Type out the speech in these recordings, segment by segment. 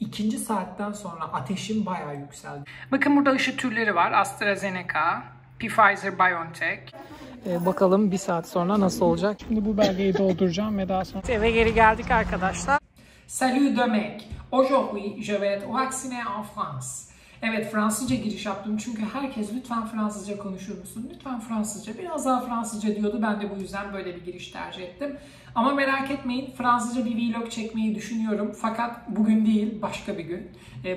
İkinci saatten sonra ateşim bayağı yükseldi. Bakın burada aşı türleri var. AstraZeneca, Pfizer, BioNTech. Bakalım bir saat sonra nasıl olacak? Şimdi bu belgeyi dolduracağım ve daha sonra... Eve geri geldik arkadaşlar. Salut de mec. Aujourd'hui je vais être vacciné en France. Evet, Fransızca giriş yaptım çünkü herkes lütfen Fransızca konuşur musun? Lütfen Fransızca. Biraz daha Fransızca diyordu. Ben de bu yüzden böyle bir giriş tercih ettim. Ama merak etmeyin, Fransızca bir vlog çekmeyi düşünüyorum. Fakat bugün değil, başka bir gün.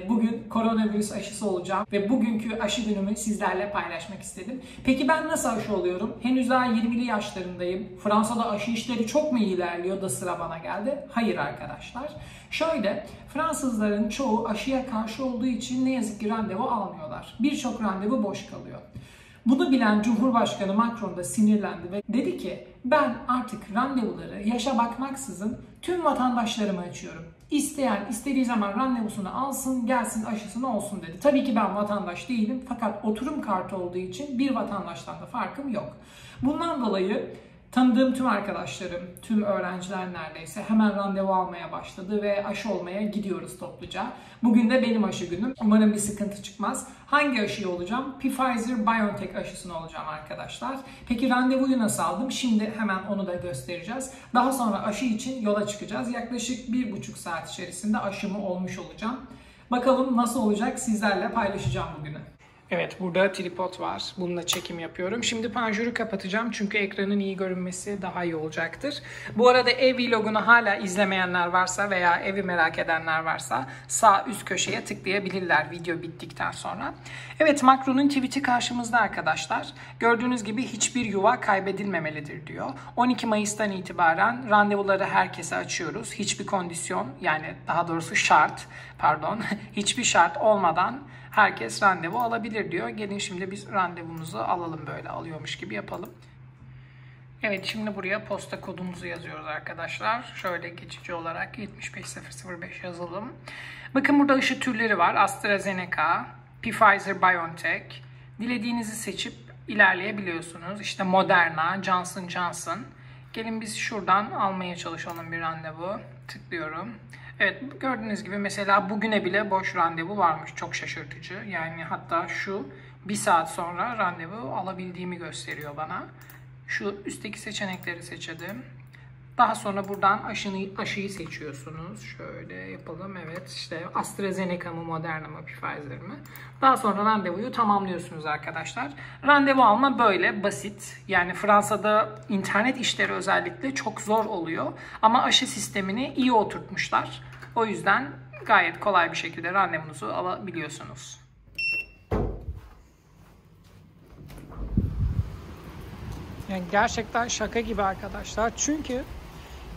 Bugün koronavirüs aşısı olacağım ve bugünkü aşı günümü sizlerle paylaşmak istedim. Peki ben nasıl aşı oluyorum? Henüz daha 20'li yaşlarındayım. Fransa'da aşı işleri çok mu ilerliyor da sıra bana geldi? Hayır arkadaşlar. Şöyle, Fransızların çoğu aşıya karşı olduğu için ne yazık ki randevu almıyorlar. Birçok randevu boş kalıyor. Bunu bilen Cumhurbaşkanı Macron da sinirlendi ve dedi ki ben artık randevuları yaşa bakmaksızın tüm vatandaşlarıma açıyorum. İsteyen istediği zaman randevusunu alsın, gelsin aşısını olsun dedi. Tabii ki ben vatandaş değilim fakat oturum kartı olduğu için bir vatandaştan da farkım yok. Bundan dolayı tanıdığım tüm arkadaşlarım, tüm öğrenciler neredeyse hemen randevu almaya başladı ve aşı olmaya gidiyoruz topluca. Bugün de benim aşı günüm. Umarım bir sıkıntı çıkmaz. Hangi aşıyı olacağım? Pfizer, BioNTech aşısını olacağım arkadaşlar. Peki randevuyu nasıl aldım? Şimdi hemen onu da göstereceğiz. Daha sonra aşı için yola çıkacağız. Yaklaşık 1,5 saat içerisinde aşımı olmuş olacağım. Bakalım nasıl olacak, sizlerle paylaşacağım bugünü. Evet, burada tripod var. Bununla çekim yapıyorum. Şimdi panjuru kapatacağım çünkü ekranın iyi görünmesi daha iyi olacaktır. Bu arada ev vlogunu hala izlemeyenler varsa veya evi merak edenler varsa sağ üst köşeye tıklayabilirler video bittikten sonra. Evet, Macron'un tweet'i karşımızda arkadaşlar. Gördüğünüz gibi hiçbir yuva kaybedilmemelidir diyor. 12 Mayıs'tan itibaren randevuları herkese açıyoruz. Hiçbir kondisyon, yani daha doğrusu şart, pardon, hiçbir şart olmadan herkes randevu alabilir diyor. Gelin şimdi biz randevumuzu alalım, böyle alıyormuş gibi yapalım. Evet, şimdi buraya posta kodumuzu yazıyoruz arkadaşlar. Şöyle geçici olarak 75005 yazalım. Bakın burada aşı türleri var. AstraZeneca, Pfizer, BioNTech. Dilediğinizi seçip ilerleyebiliyorsunuz. İşte Moderna, Johnson Johnson. Gelin biz şuradan almaya çalışalım bir randevu. Tıklıyorum. Evet, gördüğünüz gibi mesela bugüne bile boş randevu varmış. Çok şaşırtıcı. Yani hatta şu bir saat sonra randevu alabildiğimi gösteriyor bana. Şu üstteki seçenekleri seçelim. Daha sonra buradan aşıyı seçiyorsunuz. Şöyle yapalım. Evet, işte AstraZeneca mı, Moderna mı, Pfizer mi? Daha sonra randevuyu tamamlıyorsunuz arkadaşlar. Randevu alma böyle basit. Yani Fransa'da internet işleri özellikle çok zor oluyor. Ama aşı sistemini iyi oturtmuşlar. O yüzden gayet kolay bir şekilde randevunuzu alabiliyorsunuz. Yani gerçekten şaka gibi arkadaşlar. Çünkü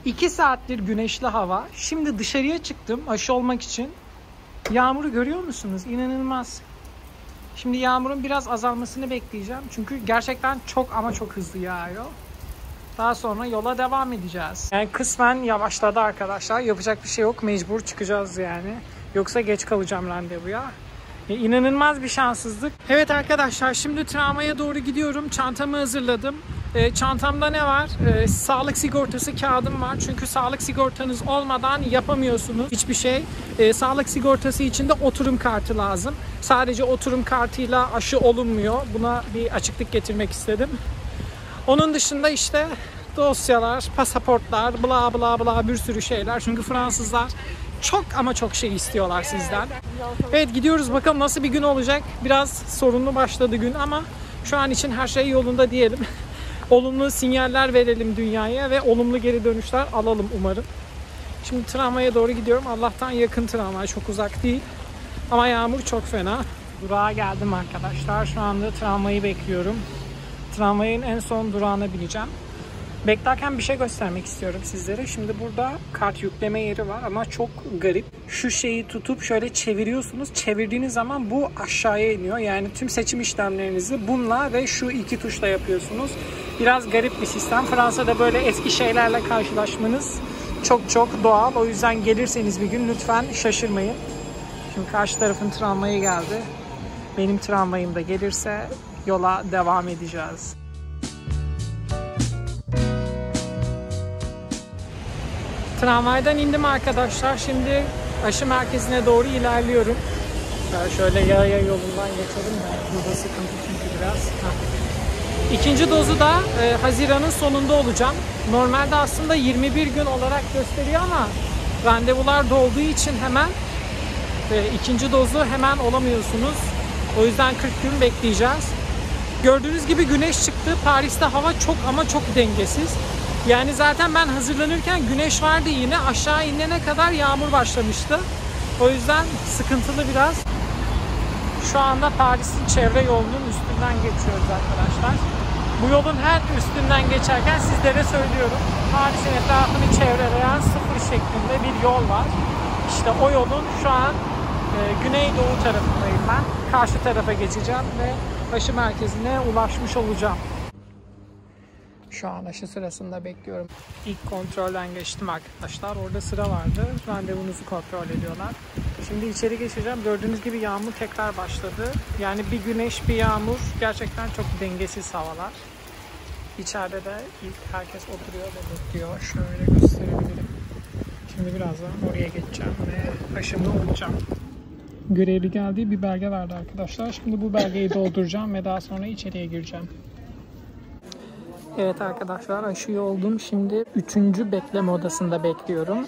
2 saattir güneşli hava. Şimdi dışarıya çıktım aşı olmak için. Yağmuru görüyor musunuz? İnanılmaz. Şimdi yağmurun biraz azalmasını bekleyeceğim. Çünkü gerçekten çok ama çok hızlı yağıyor. Daha sonra yola devam edeceğiz. Yani kısmen yavaşladı arkadaşlar. Yapacak bir şey yok. Mecbur çıkacağız yani. Yoksa geç kalacağım randevuya. İnanılmaz bir şanssızlık. Evet arkadaşlar, şimdi tramvaya doğru gidiyorum. Çantamı hazırladım. Çantamda ne var? Sağlık sigortası kağıdım var. Çünkü sağlık sigortanız olmadan yapamıyorsunuz hiçbir şey. Sağlık sigortası için de oturum kartı lazım. Sadece oturum kartıyla aşı olunmuyor. Buna bir açıklık getirmek istedim. Onun dışında işte dosyalar, pasaportlar, bla bla bla bir sürü şeyler. Çünkü Fransızlar çok ama çok şey istiyorlar sizden. Evet, gidiyoruz, bakalım nasıl bir gün olacak. Biraz sorunlu başladı gün ama şu an için her şey yolunda diyelim. Olumlu sinyaller verelim dünyaya ve olumlu geri dönüşler alalım umarım. Şimdi tramvaya doğru gidiyorum. Allah'tan yakın tramvay, çok uzak değil. Ama yağmur çok fena. Durağa geldim arkadaşlar. Şu anda tramvayı bekliyorum. Tramvayın en son durağına bineceğim. Beklerken bir şey göstermek istiyorum sizlere. Şimdi burada kart yükleme yeri var ama çok garip. Şu şeyi tutup şöyle çeviriyorsunuz. Çevirdiğiniz zaman bu aşağıya iniyor. Yani tüm seçim işlemlerinizi bununla ve şu iki tuşla yapıyorsunuz. Biraz garip bir sistem. Fransa'da böyle eski şeylerle karşılaşmanız çok çok doğal. O yüzden gelirseniz bir gün lütfen şaşırmayın. Şimdi karşı tarafın tramvayı geldi. Benim tramvayım da gelirse yola devam edeceğiz. Tramvaydan indim arkadaşlar. Şimdi aşı merkezine doğru ilerliyorum. Şöyle yaya yolundan geçelim de. Burada sıkıntı çünkü biraz. İkinci dozu da Haziran'ın sonunda olacağım. Normalde aslında 21 gün olarak gösteriyor ama randevular dolduğu için hemen ikinci dozu hemen olamıyorsunuz. O yüzden 40 gün bekleyeceğiz. Gördüğünüz gibi güneş çıktı. Paris'te hava çok ama çok dengesiz. Yani zaten ben hazırlanırken güneş vardı yine. Aşağı inene kadar yağmur başlamıştı. O yüzden sıkıntılı biraz. Şu anda Paris'in çevre yolunun üstünden geçiyoruz arkadaşlar. Bu yolun her üstünden geçerken sizlere söylüyorum. Paris'in etrafını çevreleyen sıfır şeklinde bir yol var. İşte o yolun şu an güneydoğu tarafındayım ben. Karşı tarafa geçeceğim ve aşı merkezine ulaşmış olacağım. Şu an aşı sırasında bekliyorum. İlk kontrolden geçtim arkadaşlar. Orada sıra vardı. Randevunuzu kontrol ediyorlar. Şimdi içeri geçeceğim. Gördüğünüz gibi yağmur tekrar başladı. Yani bir güneş bir yağmur. Gerçekten çok dengesiz havalar. İçeride de ilk herkes oturuyor ve bekliyor. Şöyle gösterebilirim. Şimdi birazdan oraya geçeceğim ve aşımı olacağım. Görevli geldiği bir belge verdi arkadaşlar. Şimdi bu belgeyi dolduracağım ve daha sonra içeriye gireceğim. Evet arkadaşlar, aşıyı oldum. Şimdi 3. bekleme odasında bekliyorum.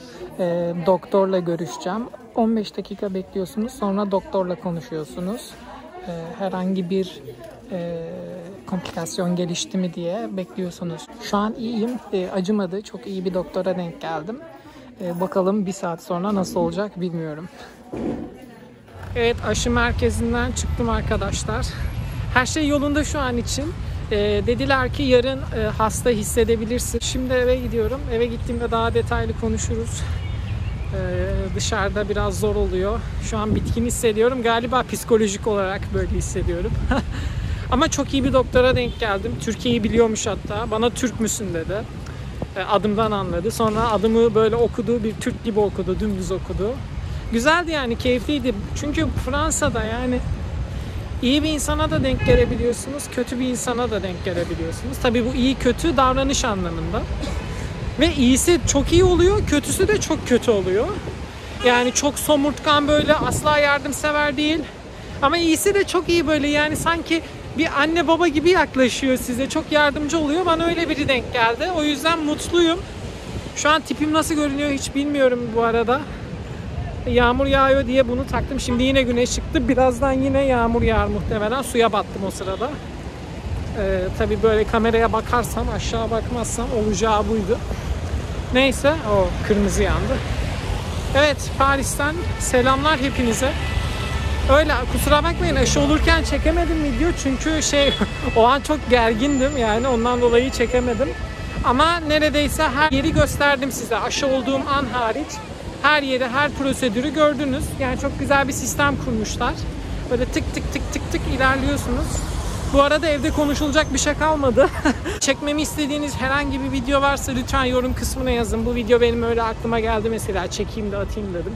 Doktorla görüşeceğim. 15 dakika bekliyorsunuz. Sonra doktorla konuşuyorsunuz. Herhangi bir komplikasyon gelişti mi diye bekliyorsunuz. Şu an iyiyim. Acımadı. Çok iyi bir doktora denk geldim. Bakalım bir saat sonra nasıl olacak bilmiyorum. Evet, aşı merkezinden çıktım arkadaşlar. Her şey yolunda şu an için. Dediler ki yarın hasta hissedebilirsin. Şimdi eve gidiyorum. Eve gittiğimde daha detaylı konuşuruz. Dışarıda biraz zor oluyor. Şu an bitkin hissediyorum. Galiba psikolojik olarak böyle hissediyorum. Ama çok iyi bir doktora denk geldim. Türkiye'yi biliyormuş hatta. Bana Türk müsün dedi. Adımdan anladı. Sonra adımı böyle okudu. Bir Türk gibi okudu. Dümdüz okudu. Güzeldi yani, keyifliydi. Çünkü Fransa'da yani İyi bir insana da denk gelebiliyorsunuz, kötü bir insana da denk gelebiliyorsunuz. Tabii bu iyi kötü davranış anlamında. Ve iyisi çok iyi oluyor, kötüsü de çok kötü oluyor. Yani çok somurtkan, böyle asla yardımsever değil. Ama iyisi de çok iyi, böyle yani sanki bir anne baba gibi yaklaşıyor size. Çok yardımcı oluyor. Bana öyle biri denk geldi. O yüzden mutluyum. Şu an tipim nasıl görünüyor hiç bilmiyorum bu arada. Yağmur yağıyor diye bunu taktım. Şimdi yine güneş çıktı. Birazdan yine yağmur yağar muhtemelen. Suya battım o sırada. Tabii böyle kameraya bakarsam, aşağı bakmazsam olacağı buydu. Neyse, o kırmızı yandı. Evet, Paris'ten selamlar hepinize. Öyle, kusura bakmayın, aşı olurken çekemedim video. Çünkü o an çok gergindim yani, ondan dolayı çekemedim. Ama neredeyse her yeri gösterdim size. Aşı olduğum an hariç. Her yeri, her prosedürü gördünüz. Yani çok güzel bir sistem kurmuşlar. Böyle tık tık tık tık tık ilerliyorsunuz. Bu arada evde konuşulacak bir şey kalmadı. Çekmemi istediğiniz herhangi bir video varsa lütfen yorum kısmına yazın. Bu video benim öyle aklıma geldi mesela. Çekeyim de atayım dedim.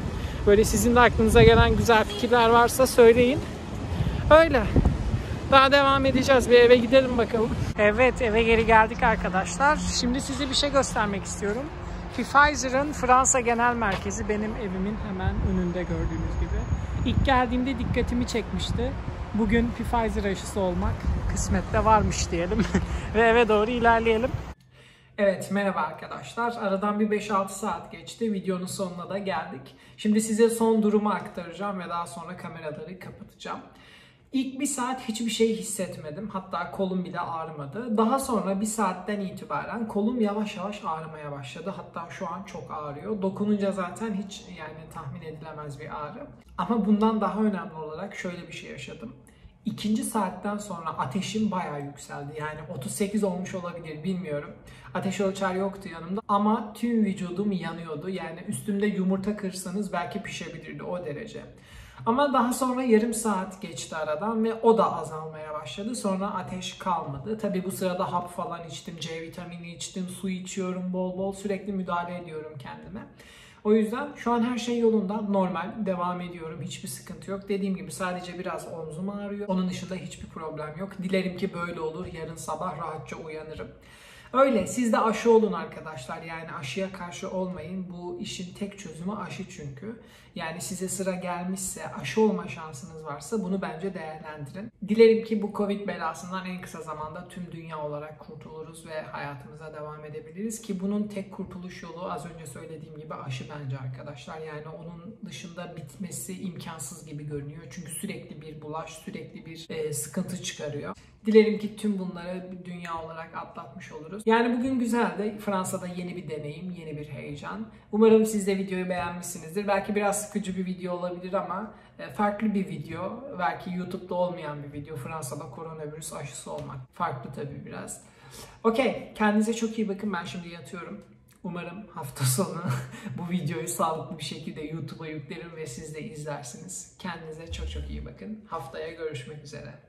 Böyle sizin de aklınıza gelen güzel fikirler varsa söyleyin. Öyle. Daha devam edeceğiz. Bir eve gidelim bakalım. Evet, eve geri geldik arkadaşlar. Şimdi size bir şey göstermek istiyorum. Pfizer'ın Fransa Genel Merkezi benim evimin hemen önünde, gördüğünüz gibi. İlk geldiğimde dikkatimi çekmişti. Bugün Pfizer aşısı olmak kısmette varmış diyelim ve eve doğru ilerleyelim. Evet, merhaba arkadaşlar. Aradan bir 5-6 saat geçti. Videonun sonuna da geldik. Şimdi size son durumu aktaracağım ve daha sonra kameraları kapatacağım. İlk bir saat hiçbir şey hissetmedim. Hatta kolum bile ağrımadı. Daha sonra bir saatten itibaren kolum yavaş yavaş ağrımaya başladı. Hatta şu an çok ağrıyor. Dokununca zaten hiç yani tahmin edilemez bir ağrı. Ama bundan daha önemli olarak şöyle bir şey yaşadım. İkinci saatten sonra ateşim bayağı yükseldi. Yani 38 olmuş olabilir, bilmiyorum. Ateş ölçer yoktu yanımda ama tüm vücudum yanıyordu. Yani üstümde yumurta kırsanız belki pişebilirdi, o derece. Ama daha sonra yarım saat geçti aradan ve o da azalmaya başladı. Sonra ateş kalmadı. Tabii bu sırada hap falan içtim, C vitamini içtim, su içiyorum bol bol. Sürekli müdahale ediyorum kendime. O yüzden şu an her şey yolunda, normal devam ediyorum. Hiçbir sıkıntı yok. Dediğim gibi sadece biraz omzum ağrıyor. Onun dışında hiçbir problem yok. Dilerim ki böyle olur. Yarın sabah rahatça uyanırım. Öyle, siz de aşı olun arkadaşlar. Yani aşıya karşı olmayın. Bu işin tek çözümü aşı çünkü. Yani size sıra gelmişse, aşı olma şansınız varsa bunu bence değerlendirin. Dilerim ki bu Covid belasından en kısa zamanda tüm dünya olarak kurtuluruz ve hayatımıza devam edebiliriz ki bunun tek kurtuluş yolu az önce söylediğim gibi aşı bence arkadaşlar. Yani onun dışında bitmesi imkansız gibi görünüyor. Çünkü sürekli bir bulaş, sürekli bir sıkıntı çıkarıyor. Dilerim ki tüm bunları dünya olarak atlatmış oluruz. Yani bugün güzeldi. Fransa'da yeni bir deneyim, yeni bir heyecan. Umarım siz de videoyu beğenmişsinizdir. Belki biraz sıkıcı bir video olabilir ama farklı bir video. Belki YouTube'da olmayan bir video. Fransa'da koronavirüs aşısı olmak. Farklı tabii biraz. Okey. Kendinize çok iyi bakın. Ben şimdi yatıyorum. Umarım hafta sonu bu videoyu sağlıklı bir şekilde YouTube'a yüklerim ve siz de izlersiniz. Kendinize çok çok iyi bakın. Haftaya görüşmek üzere.